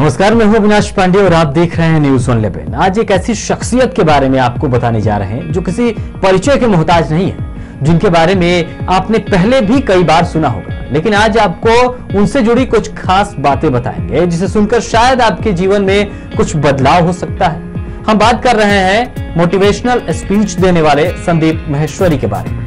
नमस्कार, मैं हूं अविनाश पांडे और आप देख रहे हैं न्यूज ऑन इलेवन। आज एक ऐसी शख्सियत के बारे में आपको बताने जा रहे हैं जो किसी परिचय के मोहताज नहीं है, जिनके बारे में आपने पहले भी कई बार सुना होगा, लेकिन आज आपको उनसे जुड़ी कुछ खास बातें बताएंगे जिसे सुनकर शायद आपके जीवन में कुछ बदलाव हो सकता है। हम बात कर रहे हैं मोटिवेशनल स्पीच देने वाले संदीप महेश्वरी के बारे में।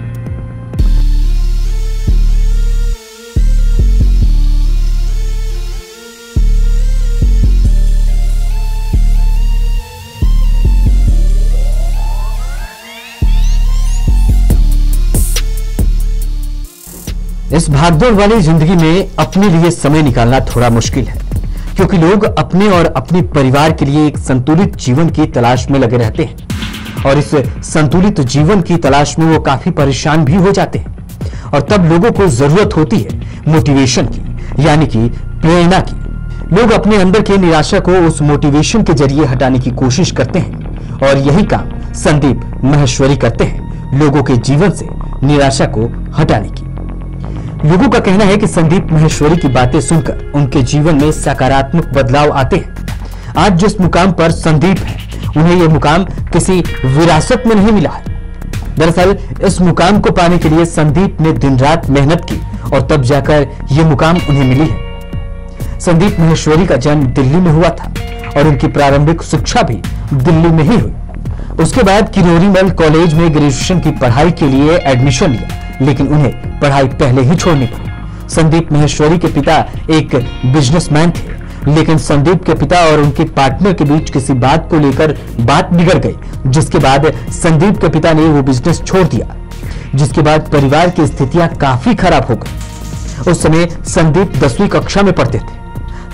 इस भागदौड़ वाली जिंदगी में अपने लिए समय निकालना थोड़ा मुश्किल है, क्योंकि लोग अपने और अपने परिवार के लिए एक संतुलित जीवन की तलाश में लगे रहते हैं और इस संतुलित जीवन की तलाश में वो काफी परेशान भी हो जाते हैं। और तब लोगों को जरूरत होती है मोटिवेशन की, यानी कि प्रेरणा की। लोग अपने अंदर की निराशा को उस मोटिवेशन के जरिए हटाने की कोशिश करते हैं और यही काम संदीप महेश्वरी करते हैं, लोगों के जीवन से निराशा को हटाने की। लोगों का कहना है कि संदीप महेश्वरी की बातें सुनकर उनके जीवन में सकारात्मक बदलाव आते हैं। आज जिस मुकाम पर संदीप है, उन्हें यह मुकाम किसी विरासत में नहीं मिला है। दरअसल इस मुकाम को पाने के लिए संदीप ने दिन रात मेहनत की और तब जाकर यह मुकाम उन्हें मिली है। संदीप महेश्वरी का जन्म दिल्ली में हुआ था और उनकी प्रारंभिक शिक्षा भी दिल्ली में ही हुई। उसके बाद किरोड़ीमल कॉलेज में ग्रेजुएशन की पढ़ाई के लिए एडमिशन लिया, लेकिन उन्हें पढ़ाई पहले ही छोड़नी पड़ी। संदीप महेश्वरी के पिता एक बिजनेसमैन थे, लेकिन संदीप के पिता और उनके पार्टनर के बीच किसी बात को लेकर बात बिगड़ गई, जिसके बाद संदीप के पिता ने वो बिजनेस छोड़ दिया, जिसके बाद परिवार की स्थितियां काफी खराब हो गई। उस समय संदीप 10वीं कक्षा में पढ़ते थे।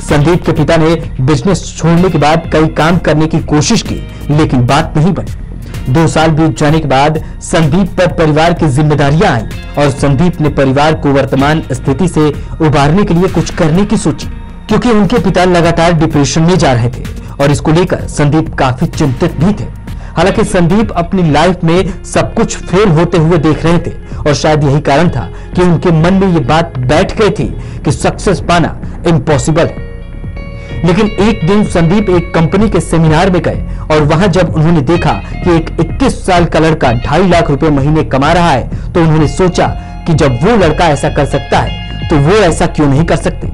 संदीप के पिता ने बिजनेस छोड़ने के बाद कई काम करने की कोशिश की, लेकिन बात नहीं बनी। 2 साल बीत जाने के बाद संदीप पर परिवार की जिम्मेदारियां आईं और संदीप ने परिवार को वर्तमान स्थिति से उबारने के लिए कुछ करने की सोची, क्योंकि उनके पिता लगातार डिप्रेशन में जा रहे थे और इसको लेकर संदीप काफी चिंतित भी थे। हालांकि संदीप अपनी लाइफ में सब कुछ फेल होते हुए देख रहे थे और शायद यही कारण था कि उनके मन में ये बात बैठ गई थी कि सक्सेस पाना इम्पॉसिबल है। लेकिन एक दिन संदीप एक कंपनी के सेमिनार में गए और वहां जब उन्होंने देखा कि एक 21 साल का लड़का 2.5 लाख रुपए महीने कमा रहा है, तो उन्होंने सोचा कि जब वो लड़का ऐसा कर सकता है तो वो ऐसा क्यों नहीं कर सकते।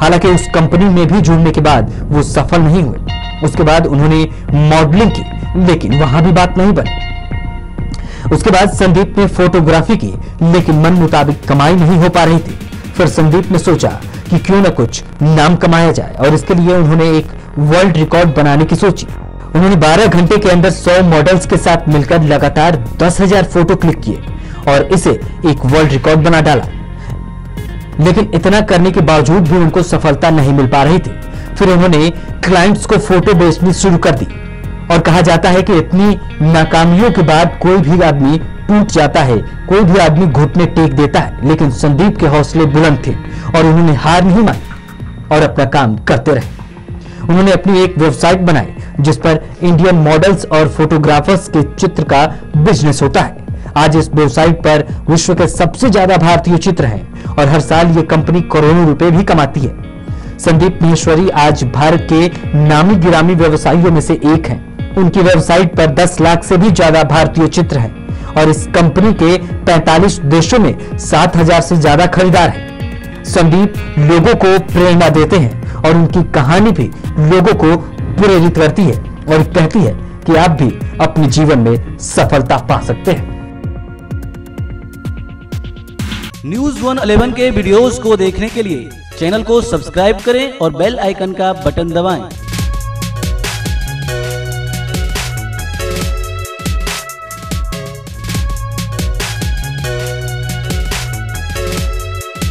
हालांकि उस कंपनी में भी जुड़ने के बाद वो सफल नहीं हुए। उसके बाद उन्होंने मॉडलिंग की, लेकिन वहां भी बात नहीं बनी। उसके बाद संदीप ने फोटोग्राफी की, लेकिन मन मुताबिक कमाई नहीं हो पा रही थी। फिर संदीप ने सोचा कि क्यों ना कुछ नाम कमाया जाए और इसके लिए उन्होंने एक वर्ल्ड रिकॉर्ड बनाने की सोची। उन्होंने 12 घंटे के अंदर 100 मॉडल्स के साथ मिलकर लगातार 10,000 फोटो क्लिक किए और इसे एक वर्ल्ड रिकॉर्ड बना डाला, लेकिन इतना करने के बावजूद भी उनको सफलता नहीं मिल पा रही थी। फिर उन्होंने क्लाइंट्स को फोटो बेचनी शुरू कर दी और कहा जाता है कि इतनी नाकामियों के बाद कोई भी आदमी टूट जाता है, कोई भी आदमी घुटने टेक देता है, लेकिन संदीप के हौसले बुलंद थे और उन्होंने हार नहीं मानी और अपना काम करते रहे। उन्होंने अपनी एक वेबसाइट बनाई जिस पर इंडियन मॉडल्स और फोटोग्राफर्स के चित्र का बिजनेस होता है। आज इस वेबसाइट पर विश्व के सबसे ज्यादा भारतीय चित्र हैं और हर साल ये कंपनी करोड़ों रुपए भी कमाती है। संदीप महेश्वरी आज भारत के नामी गिरामी व्यवसायियों में से एक है। उनकी वेबसाइट पर 10 लाख से भी ज्यादा भारतीय चित्र है और इस कंपनी के 45 देशों में 7,000 से ज्यादा खरीदार हैं। संदीप लोगों को प्रेरणा देते हैं और उनकी कहानी भी लोगों को प्रेरित करती है और कहती है कि आप भी अपने जीवन में सफलता पा सकते हैं। न्यूज ऑन इलेवन के वीडियोस को देखने के लिए चैनल को सब्सक्राइब करें और बेल आइकन का बटन दबाएं।